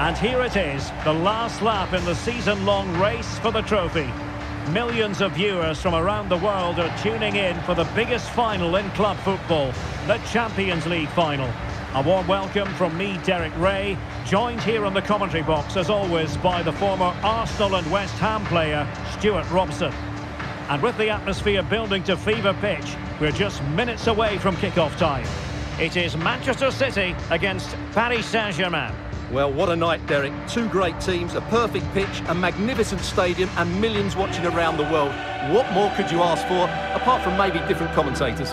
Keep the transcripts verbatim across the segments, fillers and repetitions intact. And here it is, the last lap in the season-long race for the trophy. Millions of viewers from around the world are tuning in for the biggest final in club football, the Champions League final. A warm welcome from me, Derek Ray, joined here on the commentary box, as always, by the former Arsenal and West Ham player, Stuart Robson. And with the atmosphere building to fever pitch, we're just minutes away from kick-off time. It is Manchester City against Paris Saint-Germain. Well, what a night, Derek. Two great teams, a perfect pitch, a magnificent stadium, and millions watching around the world. What more could you ask for, apart from maybe different commentators?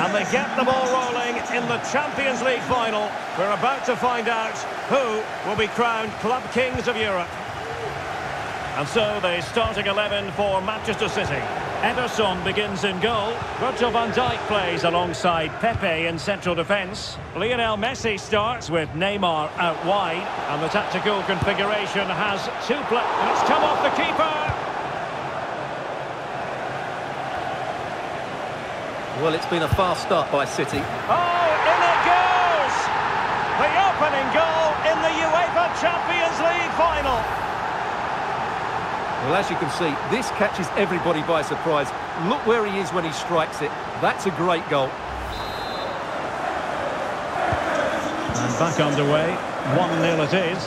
And they get the ball rolling in the Champions League final. We're about to find out who will be crowned club kings of Europe. And so the starting eleven for Manchester City. Ederson begins in goal. Virgil van Dijk plays alongside Pepe in central defence. Lionel Messi starts with Neymar out wide. And the tactical configuration has two players. And it's come off the keeper. Well, it's been a fast start by City. Oh, in it goes! The opening goal in the UEFA Champions League final. Well, as you can see, this catches everybody by surprise. Look where he is when he strikes it. That's a great goal. And back underway. one nil it is.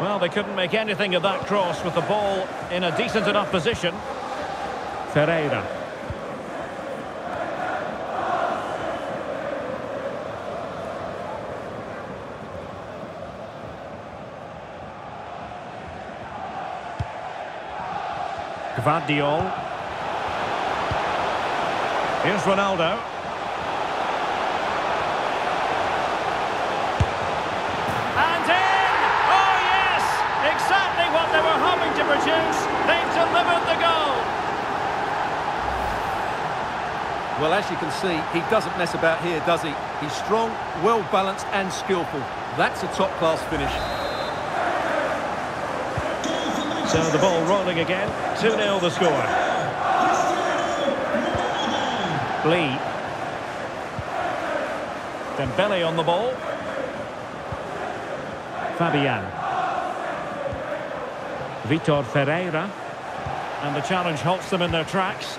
Well, they couldn't make anything of that cross with the ball in a decent enough position. Ferreira. Gvardiol. Here's Ronaldo. Produce, they've delivered the goal. Well, as you can see, he doesn't mess about here, does he? He's strong, well-balanced and skillful. That's a top-class finish. So the ball rolling again. two nil the score. Lee. Dembele on the ball. Fabian. Vitor Ferreira, and the challenge halts them in their tracks.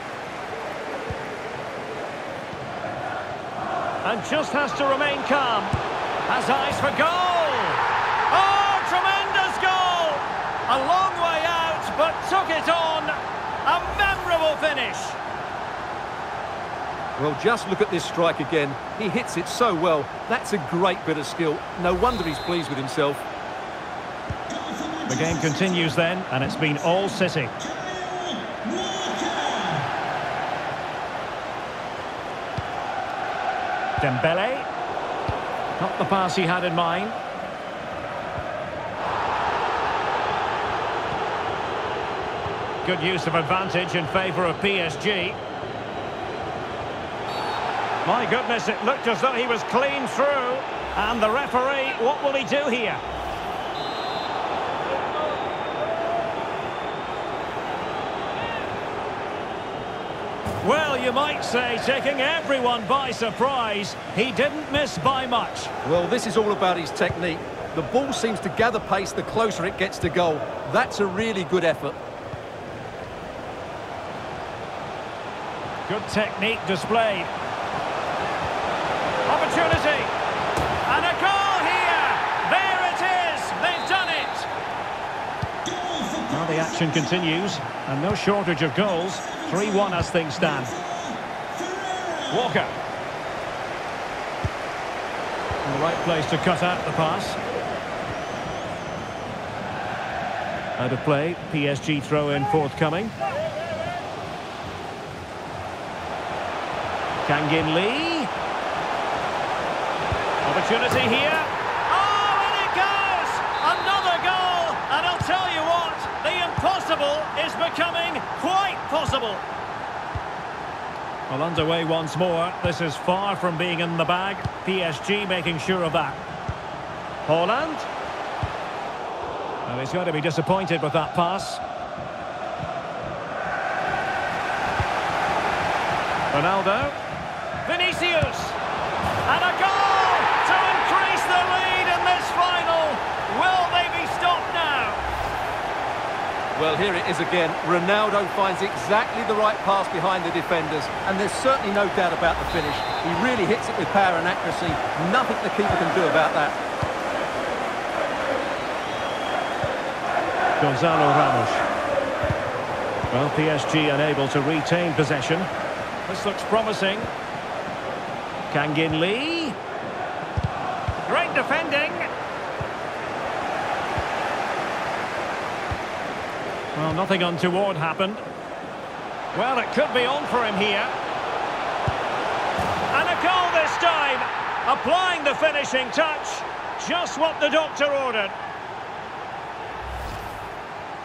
And just has to remain calm. Has eyes for goal. Oh, tremendous goal! A long way out, but took it on. A memorable finish. Well, just look at this strike again. He hits it so well. That's a great bit of skill. No wonder he's pleased with himself. The game continues then, and it's been all City. Dembele. Not the pass he had in mind. Good use of advantage in favour of P S G. My goodness, it looked as though he was clean through. And the referee, what will he do here? Well, you might say, taking everyone by surprise, he didn't miss by much. Well, this is all about his technique. The ball seems to gather pace the closer it gets to goal. That's a really good effort. Good technique displayed. Opportunity. And a goal here! There it is! They've done it! Now the action continues, and no shortage of goals. three one as things stand. Walker. In the right place to cut out the pass. Out of play, P S G throw-in forthcoming. Kangin Lee. Opportunity here. Oh, and it goes! Another goal! And I'll tell you what, the impossible is becoming quite possible. Well, underway once more. This is far from being in the bag. P S G making sure of that. Haaland. Well, he's going to be disappointed with that pass. Ronaldo. Vinicius. And a goal to increase the lead in this final. Will they be stopped now? Well, here it is again. Ronaldo finds exactly the right pass behind the defenders, and there's certainly no doubt about the finish. He really hits it with power and accuracy. Nothing the keeper can do about that. Gonzalo Ramos. Well, P S G unable to retain possession. This looks promising. Kangin Lee. Great defending. Well, nothing untoward happened. Well, it could be on for him here. And a goal this time. Applying the finishing touch. Just what the doctor ordered.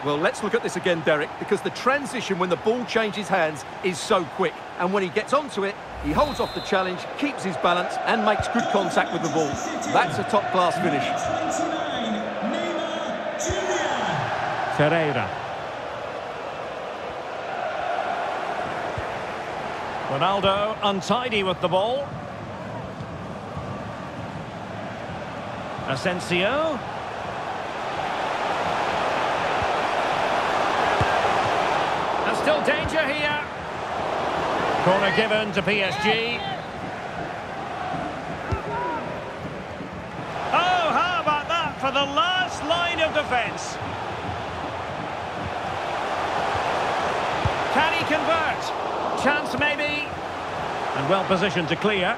Well, let's look at this again, Derek, because the transition when the ball changes hands is so quick. And when he gets onto it, he holds off the challenge, keeps his balance, and makes good contact with the ball. That's a top-class finish. Ferreira. Ronaldo untidy with the ball. Asensio. Still danger here. Corner given to P S G. Oh, how about that for the last line of defence? Can he convert? Chance maybe. And well positioned to clear.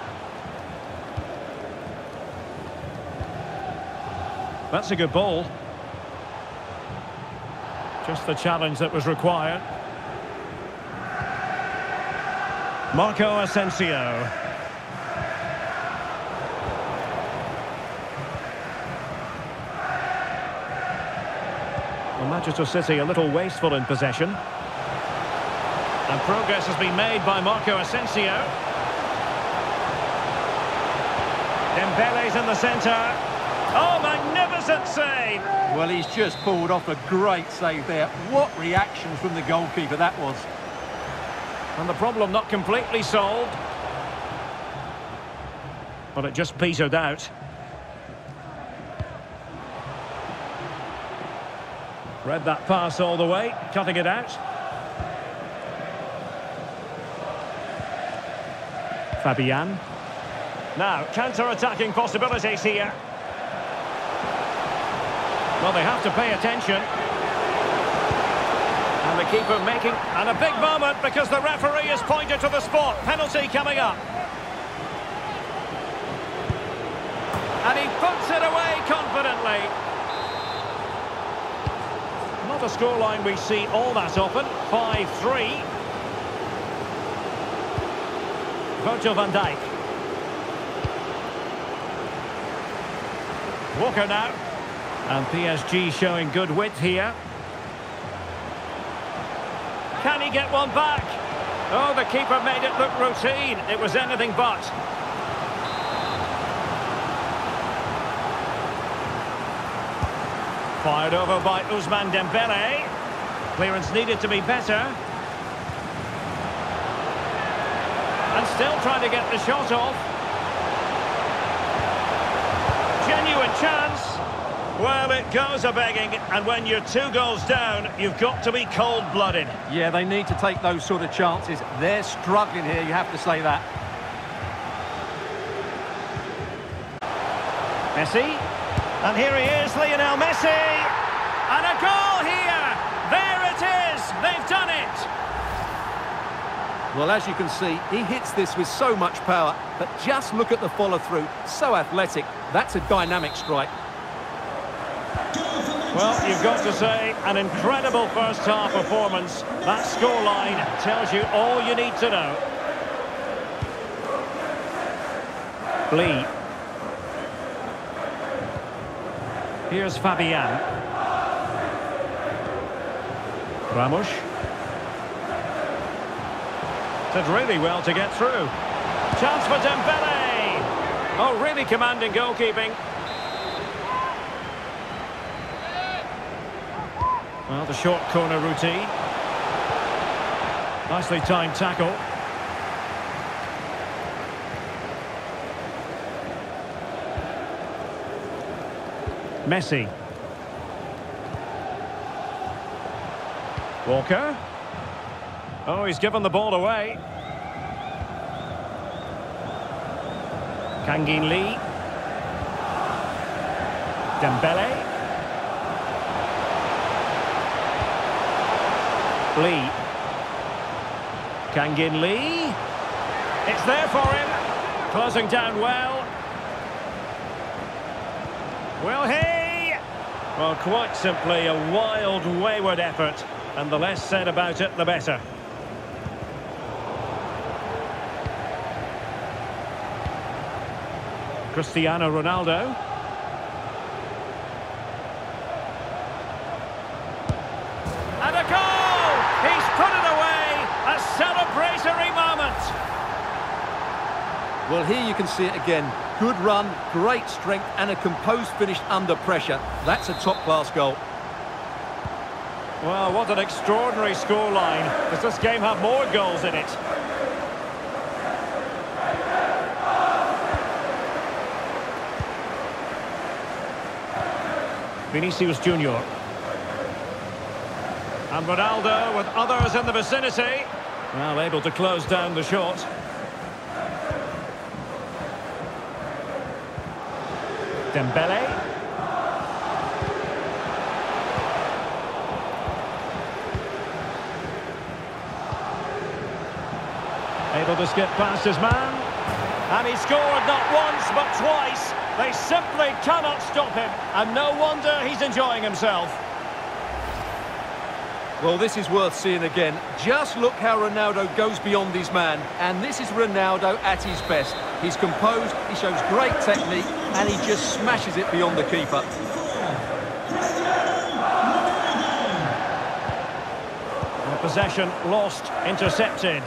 That's a good ball. Just the challenge that was required. Marco Asensio. Well, Manchester City a little wasteful in possession. And progress has been made by Marco Asensio. Dembele's in the centre. Oh, magnificent save! Well, he's just pulled off a great save there. What reaction from the goalkeeper that was. And the problem not completely solved. But it just petered out. Read that pass all the way, cutting it out. Fabian. Now, counter-attacking possibilities here. Well, they have to pay attention. And the keeper making, and a big moment because the referee has pointed to the spot. Penalty coming up. And he puts it away confidently. Not a scoreline we see all that often. five three. Virgil van Dijk. Walker now. And P S G showing good width here. Can he get one back? Oh, the keeper made it look routine. It was anything but. Fired over by Ousmane Dembele. Clearance needed to be better. And still trying to get the shot off. Genuine chance. Well, it goes a-begging, and when you're two goals down, you've got to be cold-blooded. Yeah, they need to take those sort of chances. They're struggling here, you have to say that. Messi. And here he is, Lionel Messi. And a goal here! There it is! They've done it! Well, as you can see, he hits this with so much power, but just look at the follow-through, so athletic. That's a dynamic strike. Well, you've got to say, an incredible first-half performance. That scoreline tells you all you need to know. Lee. Here's Fabian. Ramos. Did really well to get through. Chance for Dembele. Oh, really commanding goalkeeping. Well, the short corner routine. Nicely timed tackle. Messi. Walker. Oh, he's given the ball away. Kangin Lee. Dembele. Lee. Kangin Lee. It's there for him. Closing down well. Will he? Well, quite simply a wild, wayward effort. And the less said about it, the better. Cristiano Ronaldo. And a goal! He's put it away! A celebratory moment! Well, here you can see it again. Good run, great strength, and a composed finish under pressure. That's a top-class goal. Well, what an extraordinary scoreline. Does this game have more goals in it? Vinicius Junior. And Ronaldo with others in the vicinity. Well, able to close down the shot. Dembele. Able to skip past his man. And he scored not once, but twice. They simply cannot stop him, and no wonder he's enjoying himself. Well, this is worth seeing again. Just look how Ronaldo goes beyond his man, and this is Ronaldo at his best. He's composed, he shows great technique, and he just smashes it beyond the keeper. The possession lost, intercepted.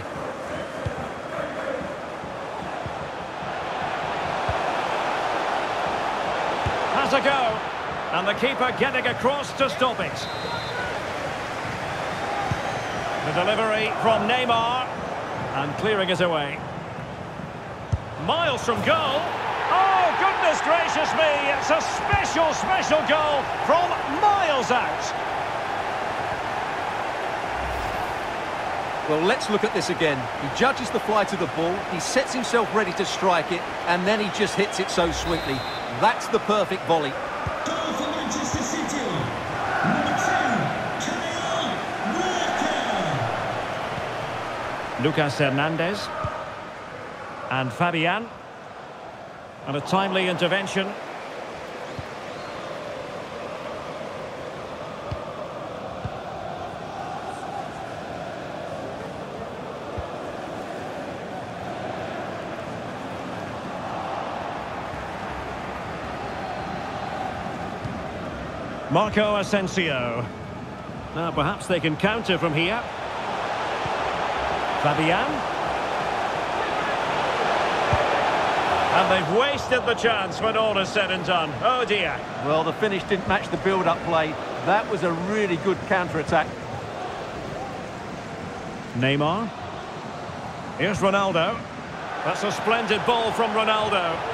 To go, and the keeper getting across to stop it. The delivery from Neymar and clearing it away. Miles from goal. Oh, goodness gracious me, it's a special special goal from miles out. Well, let's look at this again. He judges the flight of the ball, he sets himself ready to strike it, and then he just hits it so sweetly. That's the perfect volley. Goal for Manchester City. Number ten, Kylian Mbappe. Lucas Hernandez and Fabian, and a timely intervention. Marco Asensio. Now perhaps they can counter from here. Fabian. And they've wasted the chance when all is said and done. Oh dear. Well, the finish didn't match the build-up play. That was a really good counter-attack. Neymar. Here's Ronaldo. That's a splendid ball from Ronaldo.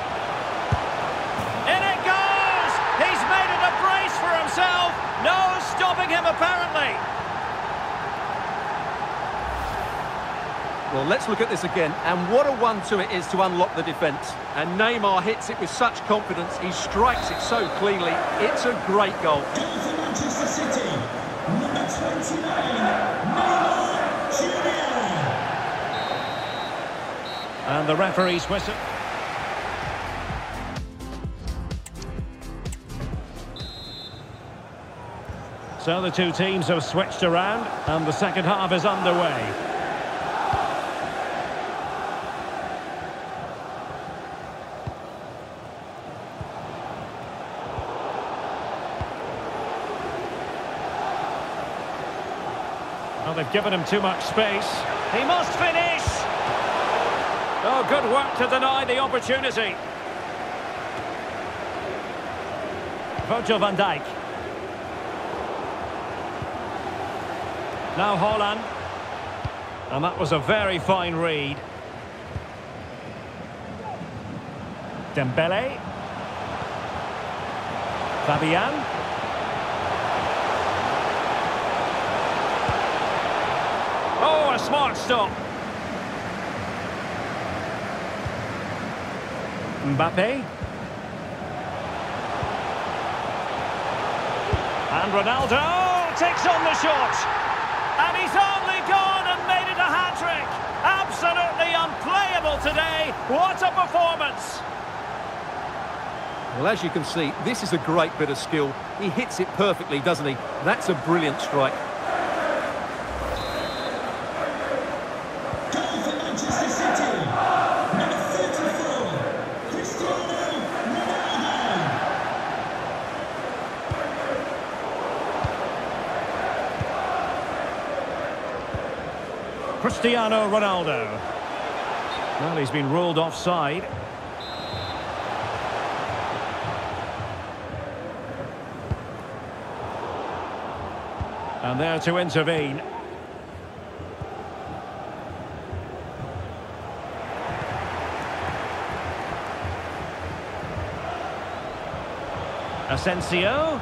No stopping him, apparently. Well, let's look at this again. And what a one-two it is to unlock the defence. And Neymar hits it with such confidence. He strikes it so cleanly. It's a great goal. Goal for Manchester City. Number twenty-nine, Neymar Junior. And the referee's whistle. So the two teams have switched around, and the second half is underway. Well, they've given him too much space. He must finish! Oh, good work to deny the opportunity. Virgil van Dijk. Now Haaland. And that was a very fine read. Dembele. Fabian. Oh, a smart stop. Mbappe. And Ronaldo takes on the shot. And he's only gone and made it a hat-trick. Absolutely unplayable today. What a performance. Well, as you can see, this is a great bit of skill. He hits it perfectly, doesn't he? That's a brilliant strike. Cristiano Ronaldo. Well, he's been ruled offside. And there to intervene. Asensio.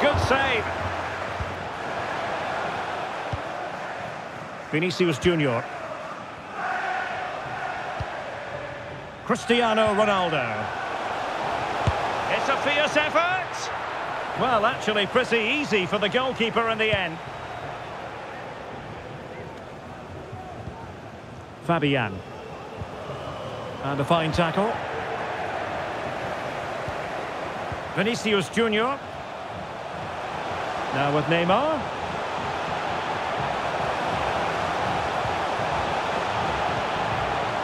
Good save. Vinicius Junior. Cristiano Ronaldo. It's a fierce effort. Well, actually, pretty easy for the goalkeeper in the end. Fabian. And a fine tackle. Vinicius Junior. Now with Neymar.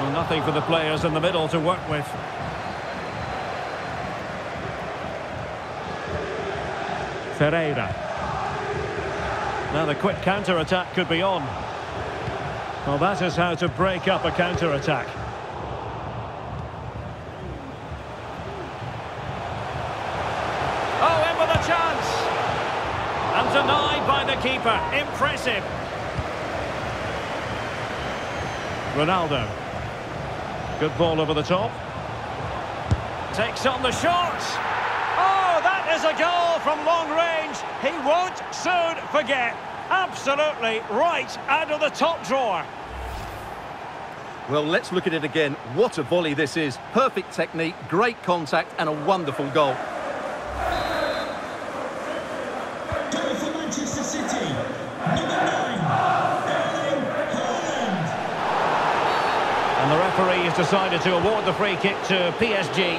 Well, nothing for the players in the middle to work with. Ferreira. Now the quick counter-attack could be on. Well, that is how to break up a counter-attack. Oh, in with a chance! And denied by the keeper. Impressive. Ronaldo. Good ball over the top. Takes on the shot. Oh, that is a goal from long range. He won't soon forget. Absolutely right out of the top drawer. Well, let's look at it again. What a volley this is. Perfect technique, great contact, and a wonderful goal. And the referee has decided to award the free kick to P S G.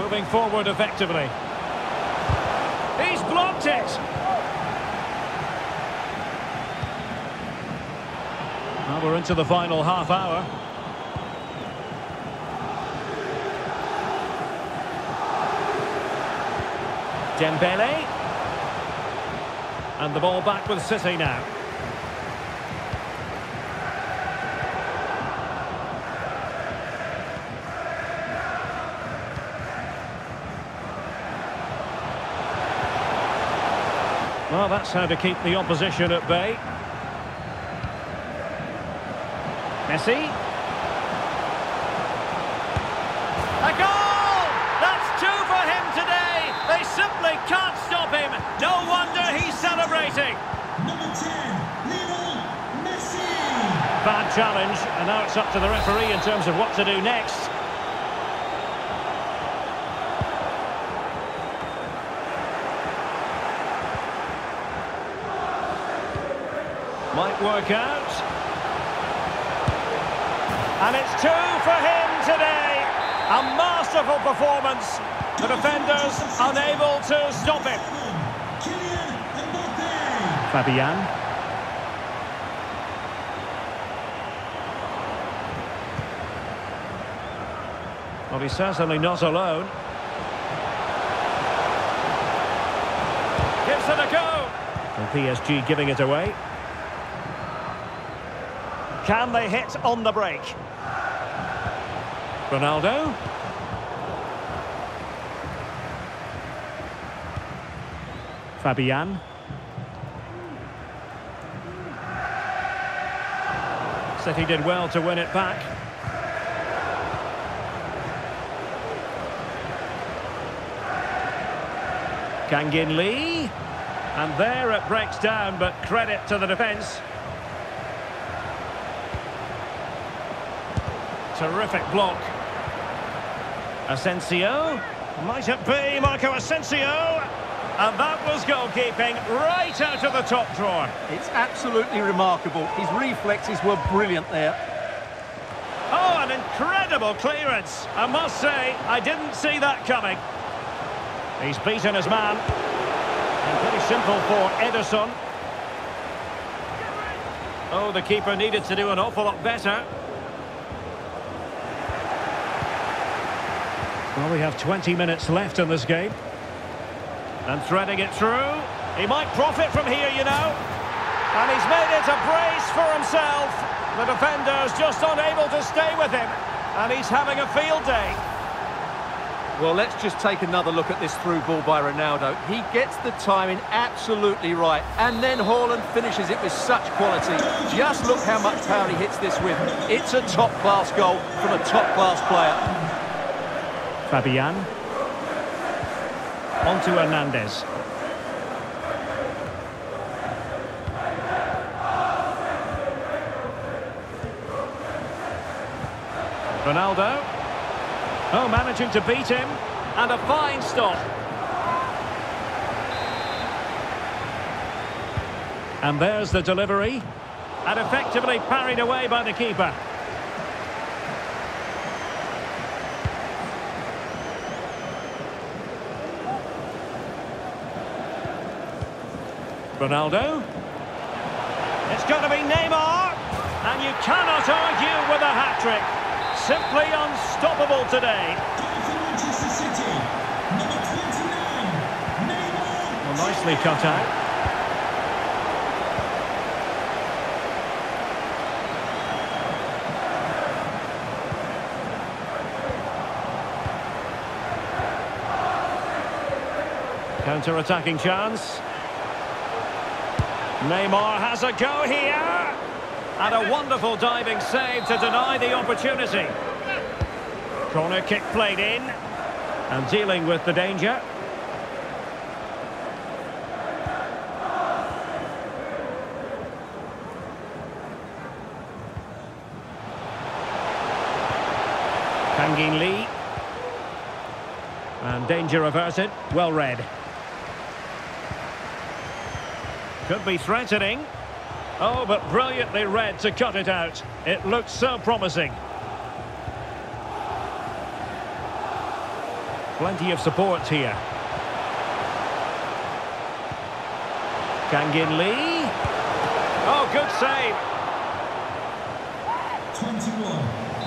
Moving forward effectively. He's blocked it! Now we're into the final half hour. Dembele. And the ball back with City now. Well, that's how to keep the opposition at bay. Messi. A goal! That's two for him today! They simply can't stop him. No wonder he's celebrating. Number ten, Lionel Messi. bad challenge, and now it's up to the referee in terms of what to do next. Might work out. And it's two for him today. A masterful performance. The defenders unable to stop him. Fabian. Well, he's certainly not alone. Gives it a go. And P S G giving it away. Can they hit on the break? Ronaldo. Fabian. City did well to win it back. Kangin Lee. And there it breaks down, but credit to the defence. Terrific block. Asensio. Might it be Marco Asensio? And that was goalkeeping right out of the top drawer. It's absolutely remarkable. His reflexes were brilliant there. Oh, an incredible clearance. I must say, I didn't see that coming. He's beaten his man. And pretty simple for Ederson. Oh, the keeper needed to do an awful lot better. Well, we have twenty minutes left in this game. And threading it through. He might profit from here, you know. And he's made it a brace for himself. The defender's just unable to stay with him. And he's having a field day. Well, let's just take another look at this through ball by Ronaldo. He gets the timing absolutely right. And then Haaland finishes it with such quality. Just look how much power he hits this with. It's a top-class goal from a top-class player. Fabian. On to Hernandez. Ronaldo. Oh, managing to beat him. And a fine stop. And there's the delivery. And effectively parried away by the keeper. Ronaldo. It's going to be Neymar. And you cannot argue with a hat-trick. Simply unstoppable today. Manchester City, number twenty-nine, Neymar. Well, nicely cut out. Counter-attacking chance. Neymar has a go here, and a wonderful diving save to deny the opportunity. Corner kick played in, and dealing with the danger. Kangin Lee, and danger averted, well read. Could be threatening. Oh, but brilliantly read to cut it out. It looks so promising. Plenty of support here. Kangin Lee. Oh, good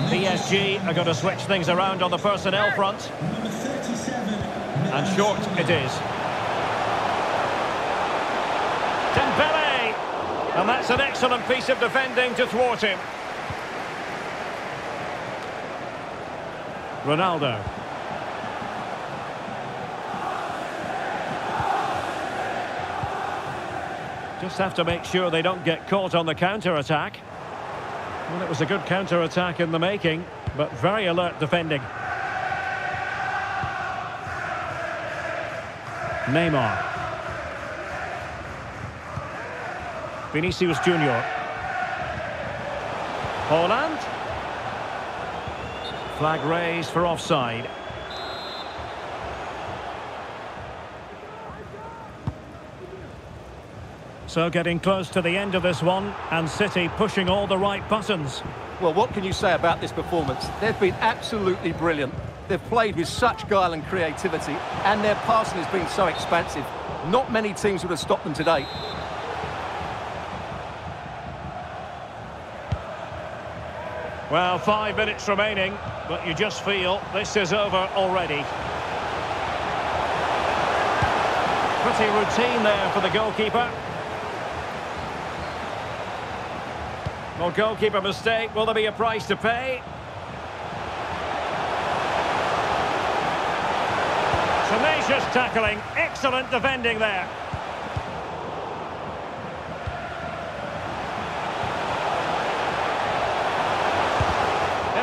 save. P S G are going to switch things around on the personnel front. And short it is. Dembele, and that's an excellent piece of defending to thwart him. Ronaldo. Just have to make sure they don't get caught on the counter-attack. Well, it was a good counter-attack in the making, but very alert defending. Neymar. Vinicius Junior Haaland. Flag raised for offside. So getting close to the end of this one, and City pushing all the right buttons. Well, what can you say about this performance? They've been absolutely brilliant. They've played with such guile and creativity, and their passing has been so expansive. Not many teams would have stopped them today. Well, five minutes remaining, but you just feel this is over already. Pretty routine there for the goalkeeper. Well, goalkeeper mistake. Will there be a price to pay? Tenacious tackling. Excellent defending there.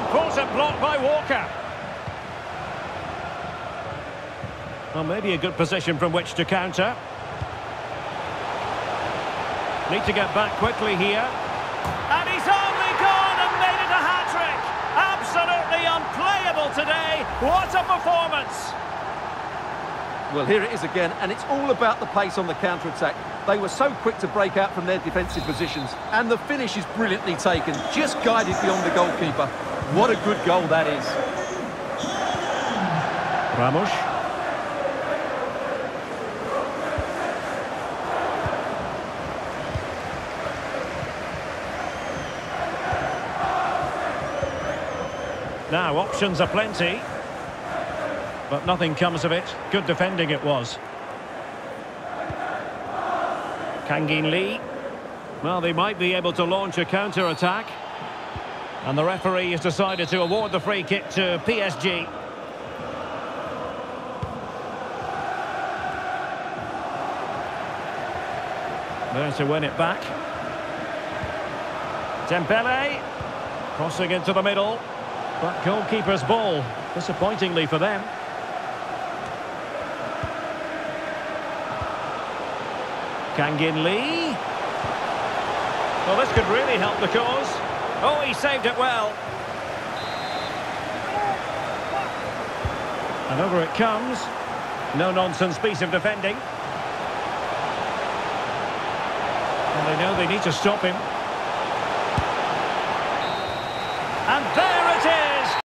Important block by Walker. Well, maybe a good position from which to counter. Need to get back quickly here. And he's only gone and made it a hat-trick. Absolutely unplayable today. What a performance. Well, here it is again, and it's all about the pace on the counter-attack. They were so quick to break out from their defensive positions, and the finish is brilliantly taken, just guided beyond the goalkeeper. What a good goal that is. Ramos. Now, options are plenty, but nothing comes of it. Good defending it was. Kangin Lee. Well, they might be able to launch a counter-attack. And the referee has decided to award the free kick to P S G. There to win it back. Dembele. Crossing into the middle. But goalkeeper's ball, disappointingly for them. Kangin Lee. Well, this could really help the cause. Oh, he saved it well. And over it comes. No-nonsense piece of defending. And they know they need to stop him.